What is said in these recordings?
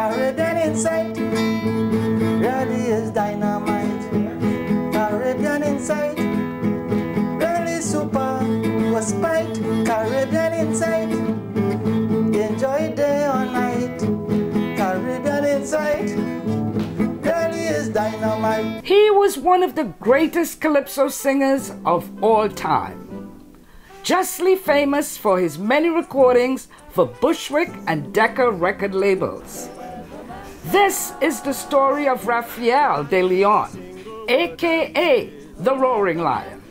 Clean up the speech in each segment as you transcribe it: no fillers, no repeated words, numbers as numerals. Caribbean Insight. Really is dynamite. Caribbean Insight. Really super was spite. Caribbean Insight. Enjoy day or night. Caribbean Insight. Really is dynamite. He was one of the greatest calypso singers of all time. Justly famous for his many recordings for Bushwick and Decca record labels. This is the story of Rafael de Leon, aka the Roaring Lion.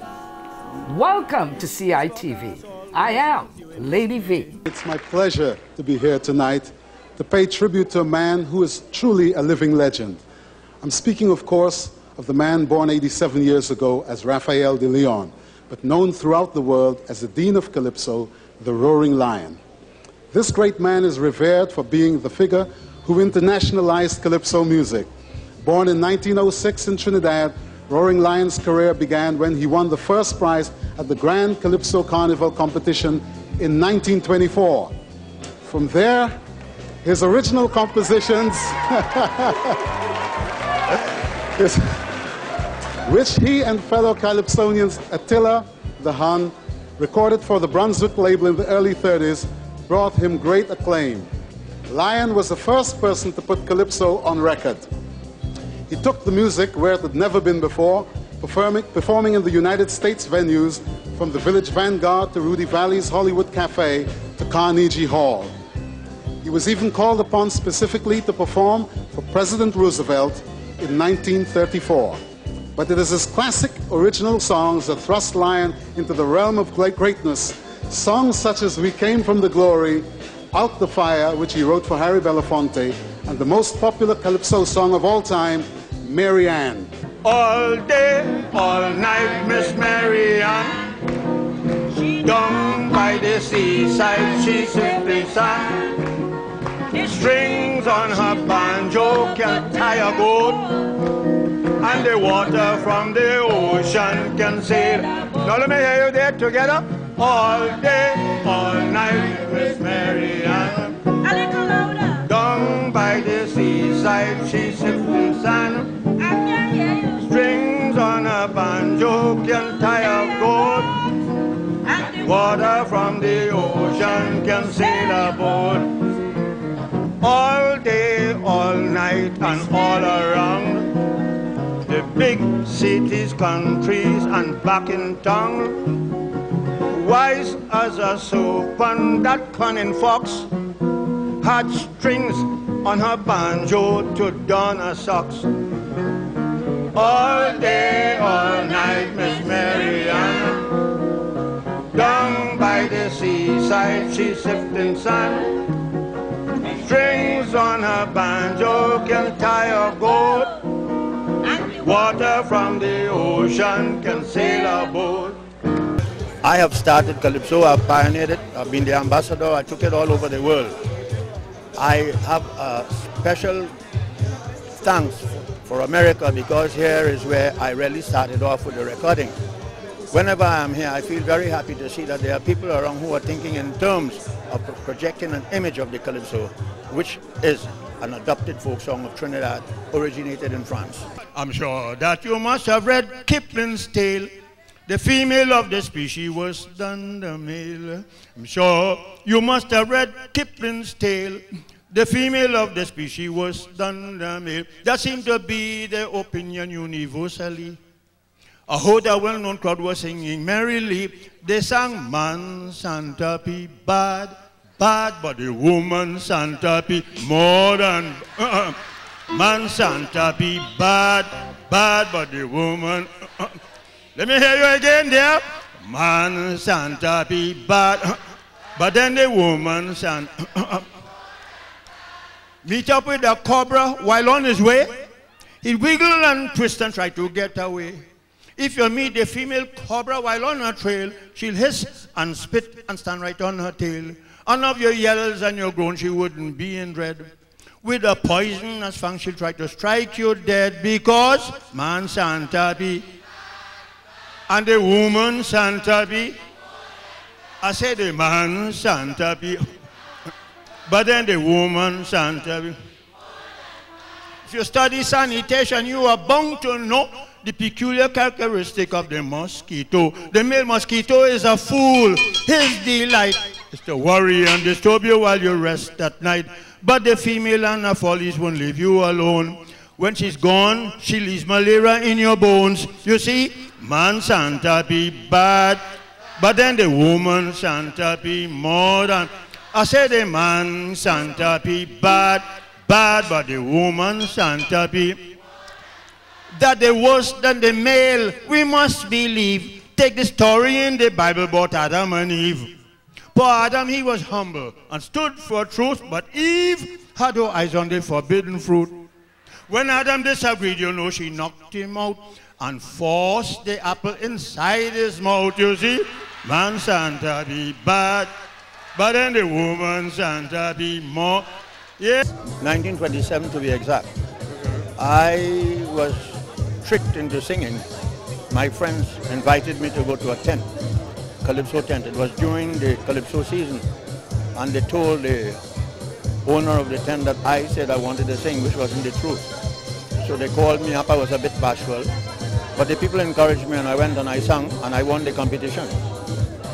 Welcome to CITV. I am Lady V. It's my pleasure to be here tonight to pay tribute to a man who is truly a living legend. I'm speaking, of course, of the man born 87 years ago as Rafael de Leon, but known throughout the world as the Dean of Calypso, the Roaring Lion. This great man is revered for being the figure who internationalized calypso music. Born in 1906 in Trinidad, Roaring Lion's career began when he won the first prize at the Grand Calypso Carnival competition in 1924. From there, his original compositions, which he and fellow Calypsonians Attila the Hun recorded for the Brunswick label in the early 30s, brought him great acclaim. Lion was the first person to put calypso on record. He took the music where it had never been before, performing in the United States venues from the Village Vanguard to Rudy Vallee's Hollywood Cafe to Carnegie Hall. He was even called upon specifically to perform for President Roosevelt in 1934. But it is his classic original songs that thrust Lion into the realm of greatness. Songs such as We Came From the Glory, Out the Fire, which he wrote for Harry Belafonte, and the most popular calypso song of all time, Mary Ann. All day, all night, Miss Mary Ann. Down by the seaside, she simply sang. Strings on her banjo can tie a goat, and the water from the ocean can sail. Now let me hear you there together. All day, all night, Miss Mary Ann. A little louder. Down by the seaside, she sips the sand. I can hear you. Strings on a banjo can tie a boat, and the water from the ocean can sail aboard. All day, all night, and all around. The big cities, countries, and back in town. Wise as a soap and that cunning fox had strings on her banjo to don her socks. All day, all night, Miss Mary Ann. Down by the seaside, she sifting sand. Strings on her banjo can tie a goat. Water from the ocean can sail aboard. I have started Calypso, I've pioneered it, I've been the ambassador, I took it all over the world. I have a special thanks for America because here is where I really started off with the recording. Whenever I'm here, I feel very happy to see that there are people around who are thinking in terms of projecting an image of the Calypso, which is an adopted folk song of Trinidad, originated in France. I'm sure that you must have read Kipling's tale. The female of the species worse than the male. I'm sure you must have read Kipling's tale. The female of the species worse than the male. That seemed to be the opinion universally. A whole well-known crowd was singing merrily. They sang, man, Santa be bad. Bad, but the woman Santa be more than man Santa be bad, bad, but the woman. Let me hear you again there. Man Santa be bad, but then the woman Santa. Meet up with a cobra while on his way. He wiggled and twisted and tried to get away. If you meet a female cobra while on her trail, she'll hiss and spit and stand right on her tail. And of your yells and your groans, she wouldn't be in dread. With a poisonous fang, she'll try to strike you dead because man Santa be and the woman Santa be. I said the man Santa be, but then the woman Santa be. If you study sanitation, you are bound to know the peculiar characteristic of the mosquito. The male mosquito is a fool. His delight is to worry and disturb you while you rest at night. But the female and her follies won't leave you alone. When she's gone, she leaves malaria in your bones. You see, man Santa be bad, but then the woman Santa be more than. I say the man Santa be bad, bad, but the woman Santa be that they worse than the male. We must believe. Take the story in the Bible about Adam and Eve. For Adam, he was humble and stood for truth, but Eve had her eyes on the forbidden fruit. When Adam disagreed, you know, she knocked him out and forced the apple inside his mouth. You see, man Santa be bad, but then the woman Santa be more. Yes, 1927 to be exact. I was tricked into singing. My friends invited me to go to a tent, Calypso tent. It was during the Calypso season, and they told the owner of the tent that I said I wanted to sing, which wasn't the truth. So they called me up. I was a bit bashful, but the people encouraged me, and I went and I sang, and I won the competition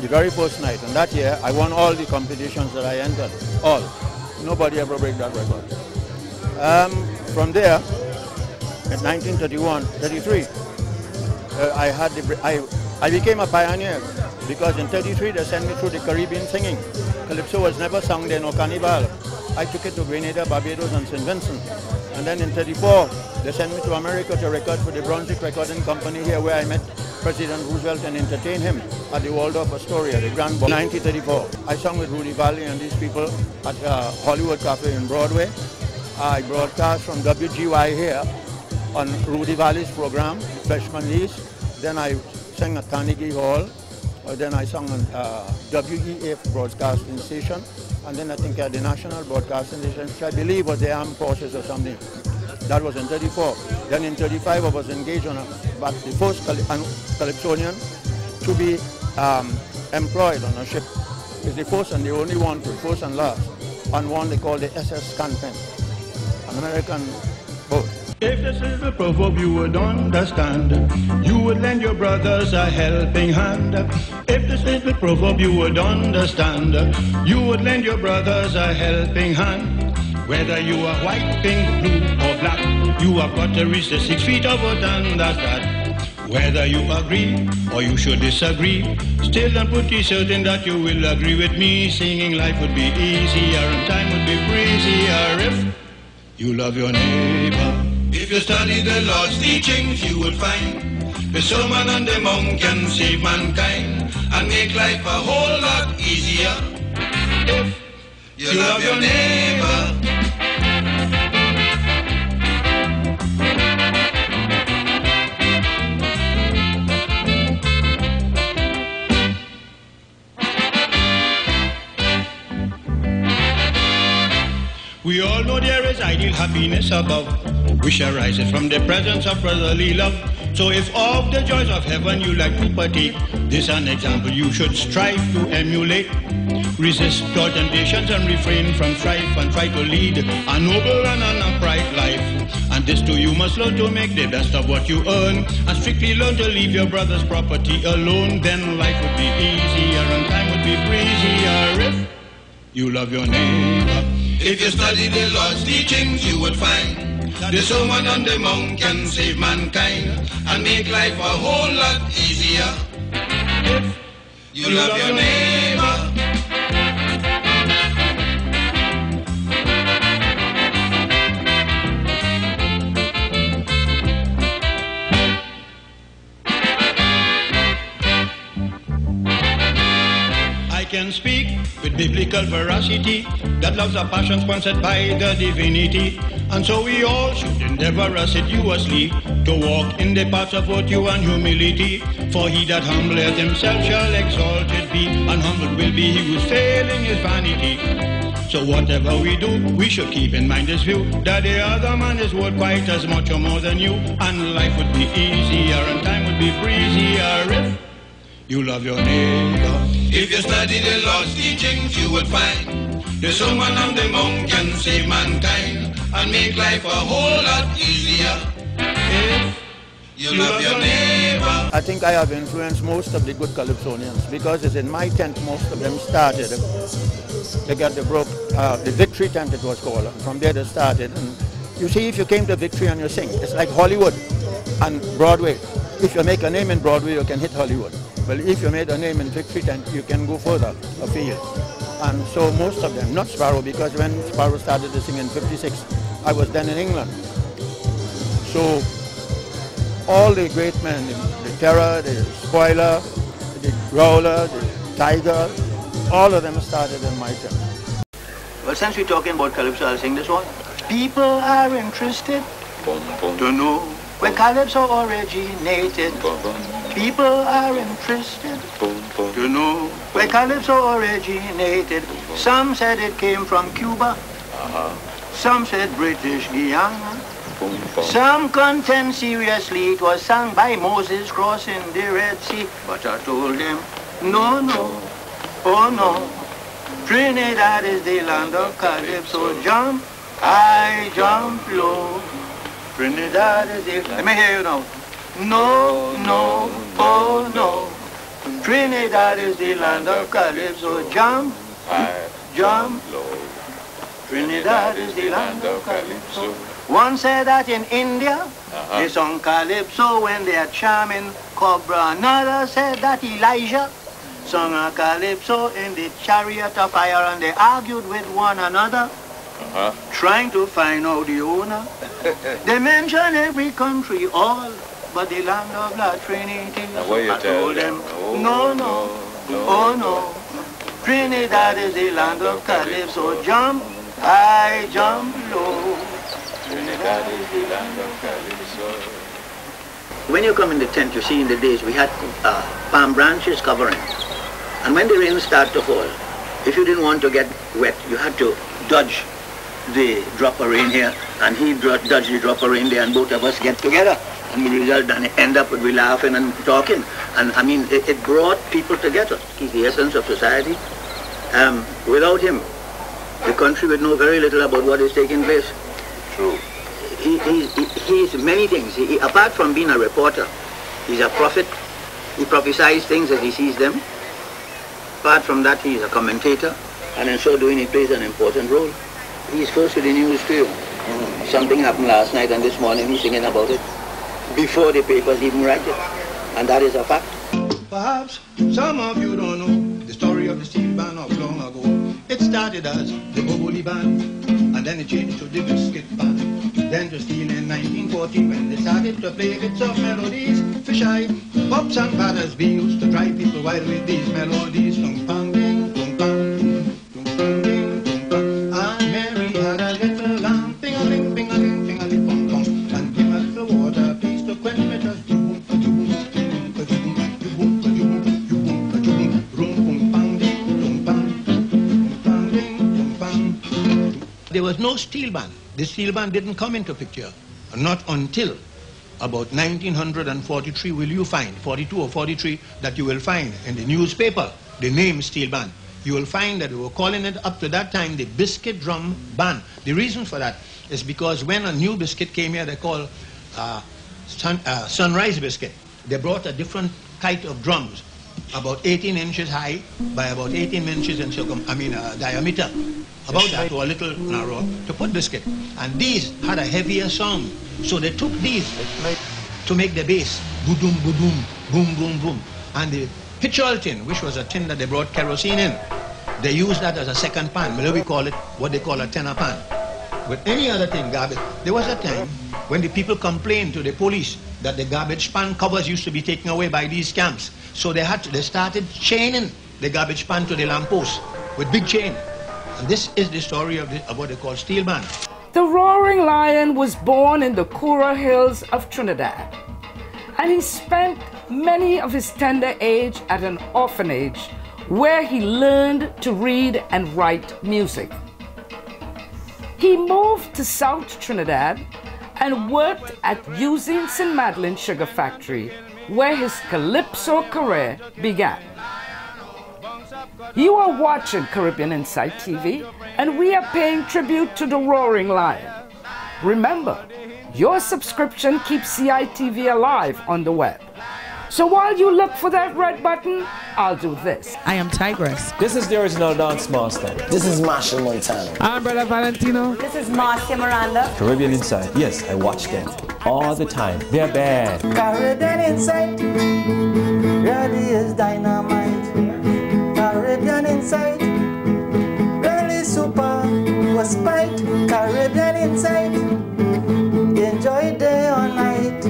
the very first night. And that year, I won all the competitions that I entered, all. Nobody ever broke that record. From there, in 1933, I became a pioneer, because in 1933 they sent me through the Caribbean singing. Calypso was never sung there, no carnival. I took it to Grenada, Barbados, and St. Vincent. And then in 1934, they sent me to America to record for the Brunswick Recording Company here, where I met President Roosevelt and entertained him at the Waldorf Astoria, the Grand Ball. 1934, I sang with Rudy Vallee and these people at Hollywood Cafe in Broadway. I broadcast from WGY here on Rudy Vallee's program, Freshman East. Then I sang at Carnegie Hall. Then I sang on WEF Broadcasting Station. And then I think at the National Broadcasting Station, which I believe was the Armed Forces or something. That was in 1934. Then in 1935, I was engaged on the first Calypsonian to be employed on a ship. It's the first and the only one, first and last, on one they call the SS Canton, an American boat. If this is the proverb, you would understand. You would lend your brothers a helping hand. If this is the proverb, you would understand. You would lend your brothers a helping hand. Whether you are white, pink, blue, or black, you have got to reach the 6 feet of what and that's that. Whether you agree or you should disagree, still I'm pretty certain that you will agree with me. Singing life would be easier and time would be breezier if you love your neighbor. If you study the Lord's teachings, you will find the sermon and the monk can save mankind and make life a whole lot easier if you love your neighbor. We all know there is ideal happiness above, which arises from the presence of brotherly love. So if of the joys of heaven you like to partake, this is an example you should strive to emulate. Resist your temptations and refrain from strife, and try to lead a noble and an upright life. And this too you must learn to make the best of what you earn, and strictly learn to leave your brother's property alone. Then life would be easier and time would be breezier if you love your neighbor. If you study the Lord's teachings, you would find the sermon on the mount can save mankind and make life a whole lot easier if you love your neighbor. Can speak with biblical veracity that love's a passion sponsored by the divinity, and so we all should endeavor assiduously to walk in the paths of virtue and humility. For he that humbleth himself shall exalted be, and humbled will be he who's failing his vanity. So whatever we do, we should keep in mind this view, that the other man is worth quite as much or more than you, and life would be easier and time would be breezier if you love your neighbor. If you study the Lord's teachings, you will find the sermon on the mount can save mankind and make life a whole lot easier if you love your neighbor. I think I have influenced most of the good Calypsonians because it's in my tent most of them started. They got the Victory Tent it was called, and from there they started. And you see, if you came to Victory and you sing, it's like Hollywood and Broadway. If you make a name in Broadway, you can hit Hollywood. Well, if you made a name in Victory Tent, you can go further afield. And so most of them, not Sparrow, because when Sparrow started to sing in '56, I was then in England. So all the great men, the Terror, the Spoiler, the Growler, the Tiger, all of them started in my tent. Well, since we're talking about Calypso, I'll sing this one. People are interested to know where Calypso originated. People are interested to know where Calypso originated. Some said it came from Cuba. Some said British Guiana. Some contend seriously it was sung by Moses crossing the Red Sea. But I told them, no, no, oh no. Trinidad is the land of Calypso. Jump, I jump low. Trinidad is the... Let me hear you now. No, no, oh no. Trinidad is the land of Calypso. Jump, jump. Trinidad is the land of Calypso. One said that in India, they sung Calypso when they are charming Cobra. Another said that Elijah sung a Calypso in the Chariot of Fire, and they argued with one another. Trying to find out the owner. They mention every country, all but the land of La Trinity. So I told them, no, no, oh no. Trinidad is the land of Calypso. Jump, I jump low. Trinidad is the land of Calypso. When you come in the tent, you see in the days we had palm branches covering. And when the rain started to fall, if you didn't want to get wet, you had to dodge the drop of rain here, and he dodged the drop of rain there, and both of us get together, and we result and end up with we laughing and talking, and I mean it brought people together. He's the essence of society. Without him, the country would know very little about what is taking place. True. He's many things. He, apart from being a reporter, he's a prophet. He prophesies things as he sees them. Apart from that, he's a commentator, and in so doing, he plays an important role. He's first with the news to you. Something happened last night and this morning he's singing about it before the papers even write it. And that is a fact. Perhaps some of you don't know the story of the steel band of long ago. It started as the Boboli band and then it changed to the Biscuit band. Then to steel in 1940 when they started to play bits of melodies. Fish eye, pops and batters being used to drive people wild with these melodies. Tung pang ding, tung pang, tung pang ding. There was no steel band. The steel band didn't come into picture. Not until about 1943 will you find, 42 or 43, that you will find in the newspaper the name steel band. You will find that we were calling it up to that time the Biscuit Drum Band. The reason for that is because when a new biscuit came here, they called Sunrise Biscuit. They brought a different kite of drums, about 18 inches high by about 18 inches in diameter. About that, or a little narrow, to put biscuit. And these had a heavier sound. So they took these to make the bass. Boom, boom, boom, boom, boom. And the pitchall tin, which was a tin that they brought kerosene in, they used that as a second pan. We call it what they call a tenor pan. With any other thing, garbage. There was a time when the people complained to the police that the garbage pan covers used to be taken away by these camps. So they started chaining the garbage pan to the lamppost with big chain. And this is the story of what they call steel band. The Roaring Lion was born in the Kura Hills of Trinidad. And he spent many of his tender age at an orphanage where he learned to read and write music. He moved to South Trinidad and worked at Usine St. Madeleine Sugar Factory, where his Calypso career began. You are watching Caribbean Insight TV, and we are paying tribute to the Roaring Lion. Remember, your subscription keeps CITV alive on the web. So while you look for that red button, I'll do this. I am Tigress. This is the original Dance Master. This is Marshall Montano. I'm Brother Valentino. This is Marcia Miranda. Caribbean Insight. Yes, I watch them all the time. They're bad. Caribbean Insight really is dynamite. Caribbean Insight really super was spiked. Caribbean Insight, enjoy day or night.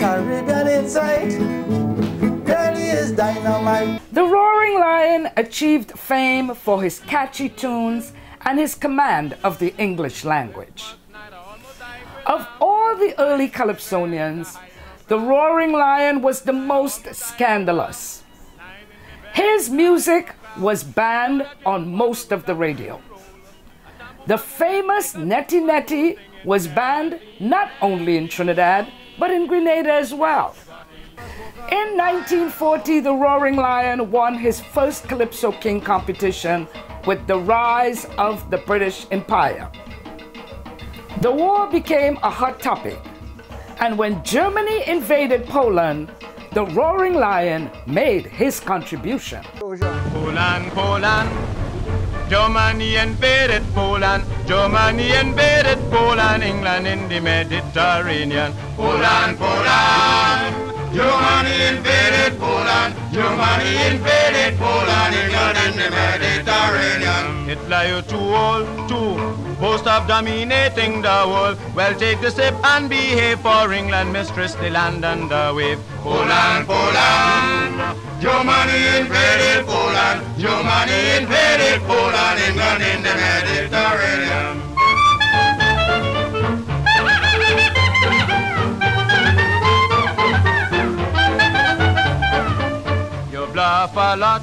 Caribbean Insight really is dynamite. The Roaring Lion achieved fame for his catchy tunes and his command of the English language. Of all the early calypsonians, the Roaring Lion was the most scandalous. His music was banned on most of the radio. The famous Netty Netty was banned not only in Trinidad, but in Grenada as well. In 1940, the Roaring Lion won his first Calypso King competition with the rise of the British Empire. The war became a hot topic, and when Germany invaded Poland, the Roaring Lion made his contribution. Poland, Poland, Germany invaded Poland, Germany invaded Poland, England in the Mediterranean. Poland, Poland, Germany invaded Poland, Germany invaded Poland, England in the Mediterranean. Hitler, you're too old to boast of dominating the world. Well, take the sip and behave, for England mistress the land and the wave. Poland, Poland, Germany invaded Poland, Germany invaded Poland, England in the Mediterranean. You bluff a lot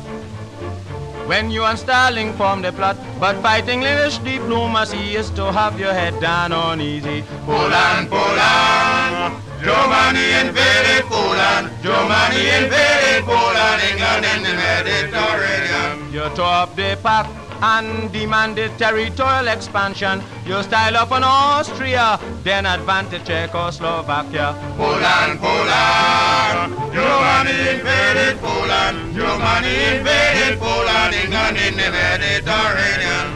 when you and Starling form the plot, but fighting English diplomacy is to have your head down on easy. Poland, Poland, Germany invaded Poland, Germany invaded Poland, England in the Mediterranean. You tore up the pack and demanded territorial expansion. You style up on Austria, then advantage Czechoslovakia. Poland, Poland, Germany invaded Poland, Germany invaded Poland, England in the Mediterranean.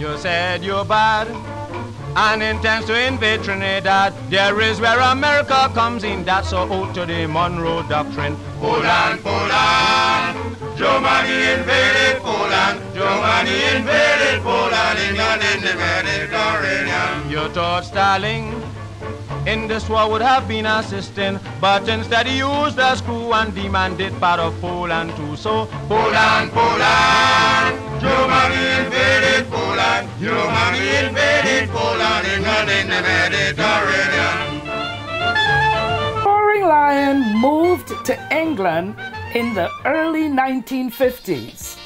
You said you're bad and intends to invade Trinidad. There is where America comes in. That's our oath to the Monroe Doctrine. Poland, Poland, Germany invaded Poland, Germany invaded Poland, England in the Mediterranean. You thought Stalin in this war would have been assisting, but instead he used a screw and demanded part of Poland too. So Poland, Poland, Germany invaded Poland, Germany invaded Poland, England in the Mediterranean. Roaring Lion moved to England in the early 1950s.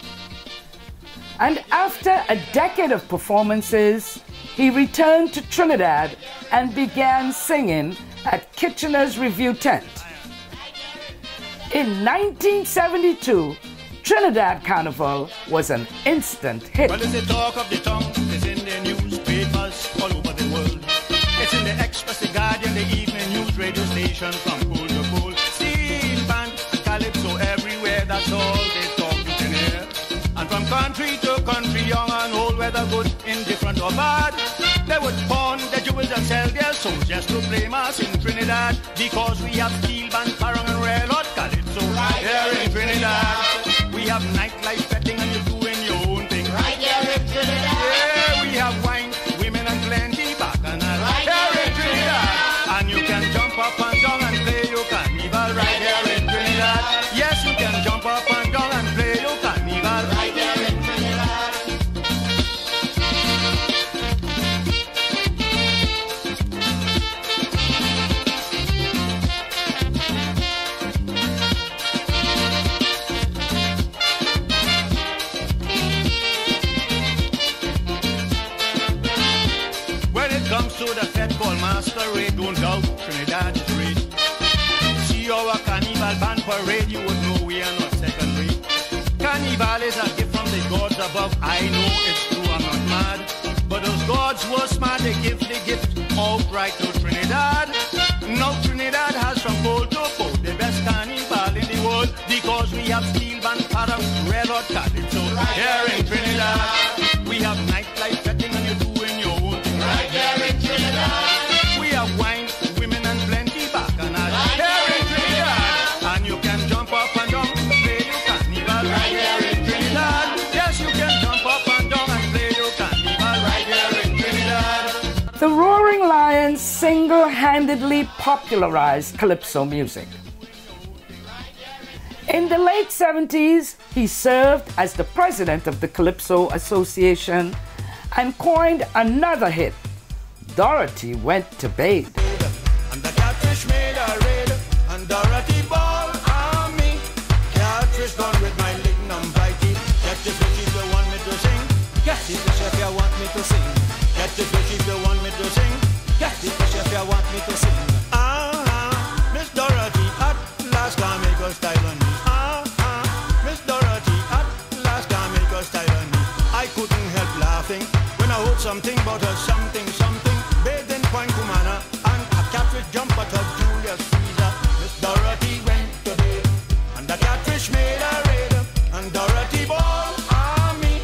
And after a decade of performances, he returned to Trinidad and began singing at Kitchener's Review Tent. In 1972, Trinidad Carnival was an instant hit. Well, it's the talk of the town, it's in the newspapers all over the world. It's in the Express, the Guardian, the evening news radio station from pole to pole. Steel band, calypso everywhere, that's all they talk you can hear. And from country to country, young and old, whether good, indifferent or bad, they would pawn their jewels and sell their souls just to blame us in Trinidad, because we have steel band, parang and railroad, calypso right here in Trinidad. We have nightlife betting and you're doing your own thing. Right here in Trinidad. Yeah, we have wine, women and plenty bacchanal. Right here in Trinidad. And you can jump up and down and play your carnival. Right here in Trinidad. Yes, you can jump up and down and play your carnival. Right here in masquerade, don't doubt Trinidad is great. See our carnival band parade, you would know we are not second. valleys are gift from the gods above. I know it's true, I'm not mad. But those gods were smart, they give the gift outright to Trinidad. Now Trinidad has from pole to pole the best carnival in the world, because we have steel band, para, railroad, calypso right here in Trinidad. We have nightlife betting and you're doing your own thing right here in Trinidad. We have wine, women and plenty bacchanal right here in Trinidad. And you can jump up and down, play your carnival right here in Trinidad. Yes, you can jump up and down and play your carnival right here in Trinidad. The Roaring Lion single-handedly popularized calypso music. In the late 70s, he served as the president of the Calypso Association and coined another hit, Dorothy Went to Bathe. And the catfish made a raid, and Dorothy ball on me. Catfish gone with my lignum bitey. Catfish witches, they want me to sing. Catfish if you want me to sing. Catfish witches, they want me to sing. Catfish if you want me to sing. Ah, Miss Dorothy, at last I make a style on me. When I heard something about her, something, bathed in Point Kumana, and a catfish jumped at her Julius Caesar. Miss Dorothy went to bathe, and the catfish made a raid, and Dorothy ball on me.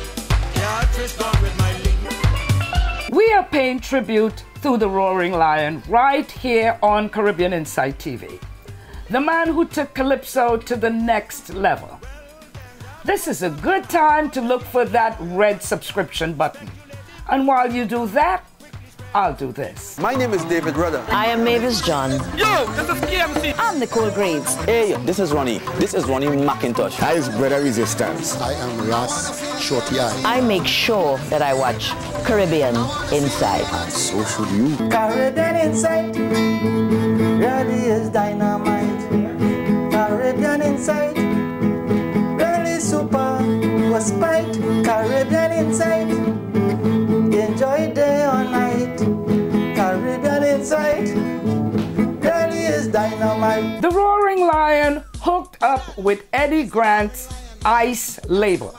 Catfish gone with my leg. We are paying tribute to the Roaring Lion right here on Caribbean Insight TV, the man who took Calypso to the next level. This is a good time to look for that red subscription button. And while you do that, I'll do this. My name is David Rudder. I am Mavis John. Yo, this is KMC. I'm Nicole Graves. Hey, this is Ronnie McIntosh. I is Brother Resistance. I am Ras Shorty. I make sure that I watch Caribbean Insight. And so should you. Caribbean Insight really is dynamite. Caribbean Insight super was spiked. Caribbean Insight, enjoy day or night. Caribbean Insight really is dynamite. The Roaring Lion hooked up with Eddie Grant's Ice label,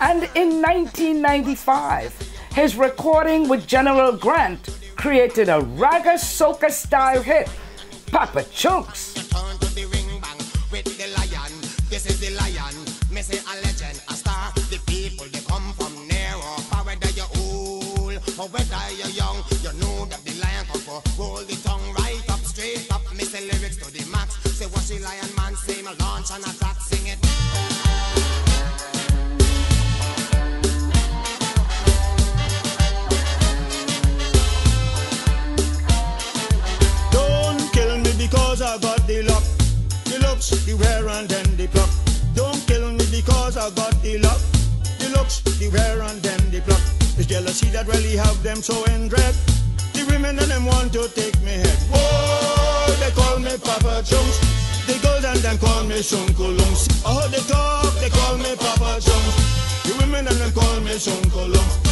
and in 1995 his recording with General Grant created a ragga soca style hit, Papa Chunks. This is the lion, missing a legend, a star. The people, they come from near or far. Whether you're old or whether you're young, you know that the lion come for roll the tongue right up, straight up. Missing lyrics to the max. Say what's the lion man, say my launch and attack, sing it. Don't kill me because I got the luck. The looks, the wear and then the pluck. Don't kill me because I got the luck. The looks, the wear and then the pluck. It's jealousy that really have them so in dread. The women and them want to take me head. Whoa, they call me Papa Chunks. The girls and them call me Shunkulungs. Oh, they talk, they call me Papa Chunks. The women and them call me Shunkulungs.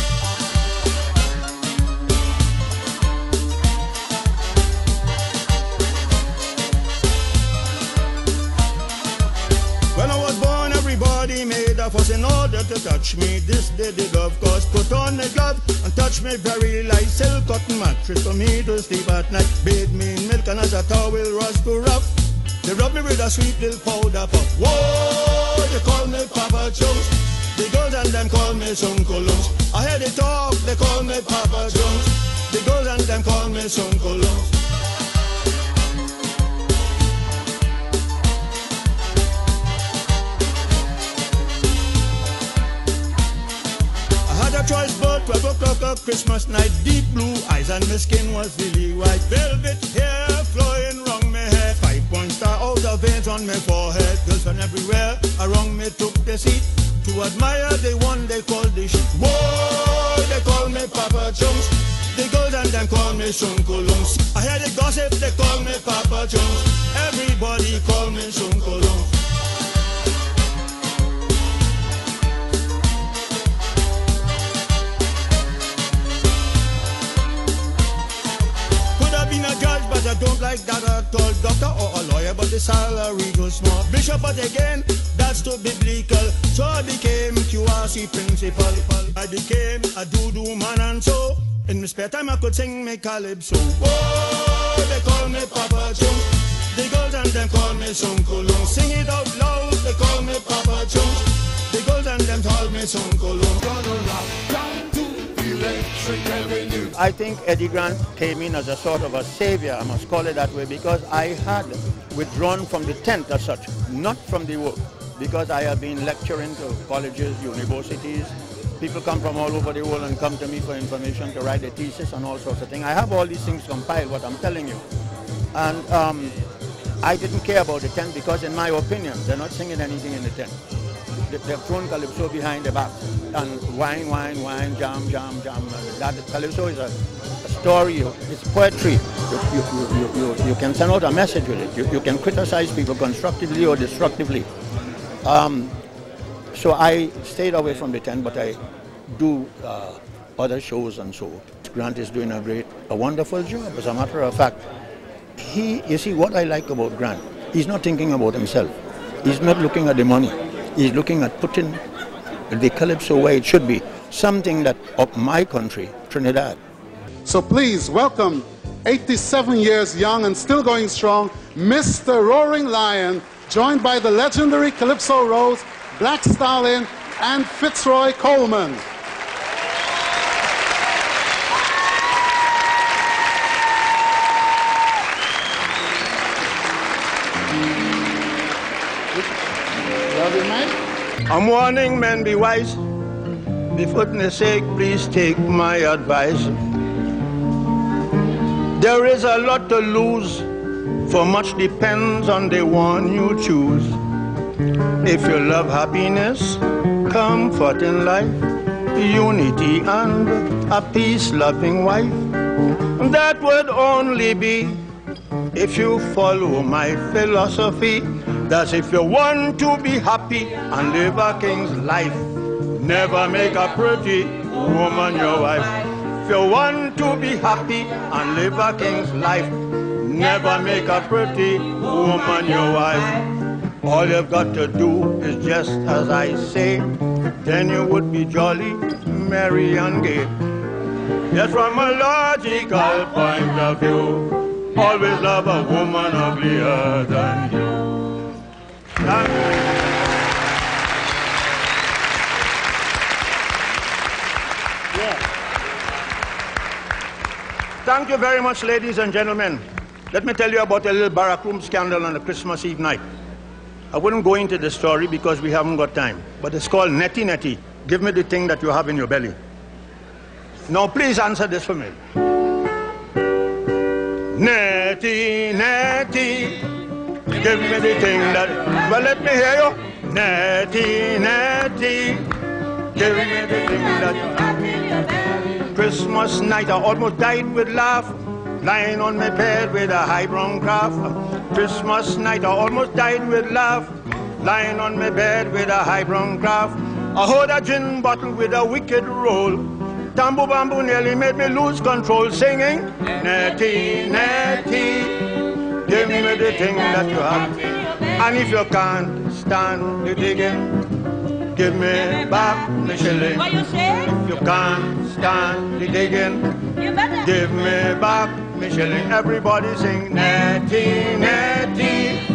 When I was born, everybody made a fuss in order to touch me. This they did, of course, put on a glove and touch me very light. Silk cotton mattress for me to sleep at night. Bathe me in milk and as a towel rust to rough. They rub me with a sweet little powder puff. Whoa, they call me Papa Chunks. The girls and them call me Shunkulungs. I hear they talk, they call me Papa Chunks. The girls and them call me Shunkulungs. Choice bird, 12 o'clock of Christmas night. Deep blue eyes and my skin was really white. Velvet hair flowing round my head. 5-point star out of veins on my forehead. Girls from everywhere around me took the seat to admire the one they call the sheep. Whoa, they call me Papa Chunks. The girls and them call me Shunkulungs. I hear the gossip, they call me Papa Chunks. Everybody call me Shunkulungs. Judge, but I don't like that at all. Doctor or a lawyer, but they salary goes more. Bishop but again, that's too biblical. So I became QRC principal. I became a doo-doo man and so in my spare time I could sing me calypso. Oh, they call me Papa Chunks. The girls and them call me Son Colon. Sing it out loud, they call me Papa Chunks. The girls and them call me Son Colon. Gonna rock down to Electric Avenue. I think Eddie Grant came in as a sort of a savior, I must call it that way, because I had withdrawn from the tent as such, not from the work, because I have been lecturing to colleges, universities. People come from all over the world and come to me for information to write a thesis and all sorts of things. I have all these things compiled, what I'm telling you. And I didn't care about the tent because, in my opinion, they're not singing anything in the tent. They've thrown calypso behind the back and wine, wine, wine, jam, jam, jam. That calypso is a story, it's poetry. You can send out a message with it. You can criticize people constructively or destructively. So I stayed away from the tent, but I do other shows and so. Grant is doing a wonderful job. As a matter of fact, you see what I like about Grant, he's not thinking about himself. He's not looking at the money. He's looking at putting the calypso where it should be, something that of my country, Trinidad. So please welcome, 87 years young and still going strong, Mr. Roaring Lion, joined by the legendary Calypso Rose, Black Stalin, and Fitzroy Coleman. I'm warning men, be wise. Before the sake, please take my advice. There is a lot to lose, for much depends on the one you choose. If you love happiness, comfort in life, unity and a peace-loving wife, that would only be if you follow my philosophy. That's if you want to be happy and live a king's life, never make a pretty woman your wife. If you want to be happy and live a king's life, never make a pretty woman your wife. All you've got to do is just as I say, then you would be jolly, merry and gay. Yes, from a logical point of view, always love a woman uglier than you. Thank you. Yeah. Thank you very much, ladies and gentlemen. Let me tell you about a little barrack room scandal on a Christmas Eve night. I wouldn't go into the story because we haven't got time, but it's called Netty Netty. Give me the thing that you have in your belly. Now please answer this for me. Netty Netty, give me the thing that... Well, let me hear you. Netty Netty, give me the thing that... Christmas night I almost died with laugh, lying on my bed with a high brown cough. Christmas night I almost died with laugh, lying on my bed with a high brown cough. I hold a gin bottle with a wicked roll, Tambo Bamboo nearly made me lose control, singing Netty, Netty, give me the thing that you have. And if you can't stand the digging, give me back my shilling. If you can't stand the digging, give me back my shilling. Everybody sing Netty, Netty,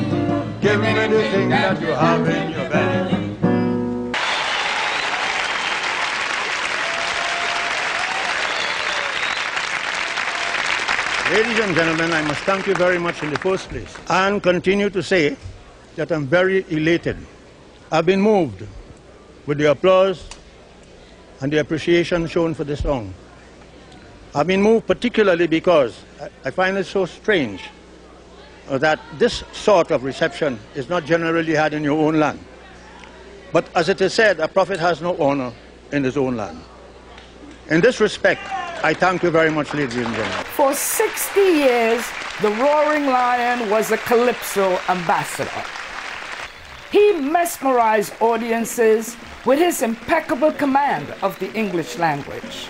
give me the thing that you have in your belly. Ladies and gentlemen, I must thank you very much in the first place and continue to say that I'm very elated. I've been moved with the applause and the appreciation shown for this song. I've been moved particularly because I find it so strange that this sort of reception is not generally had in your own land. But as it is said, a prophet has no honor in his own land. In this respect, I thank you very much, ladies and gentlemen. For 60 years, the Roaring Lion was a Calypso ambassador. He mesmerized audiences with his impeccable command of the English language.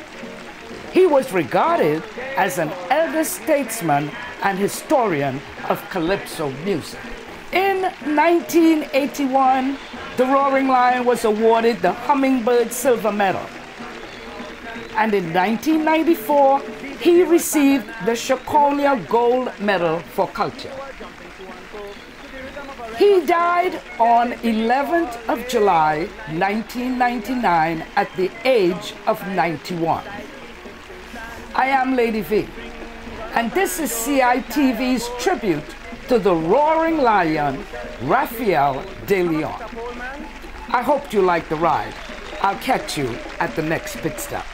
He was regarded as an elder statesman and historian of calypso music. In 1981, the Roaring Lion was awarded the Hummingbird Silver Medal. And in 1994, he received the Chaconia Gold Medal for Culture. He died on 11th of July, 1999, at the age of 91. I am Lady V, and this is CITV's tribute to the Roaring Lion, Rafael de Leon. I hope you liked the ride. I'll catch you at the next pit stop.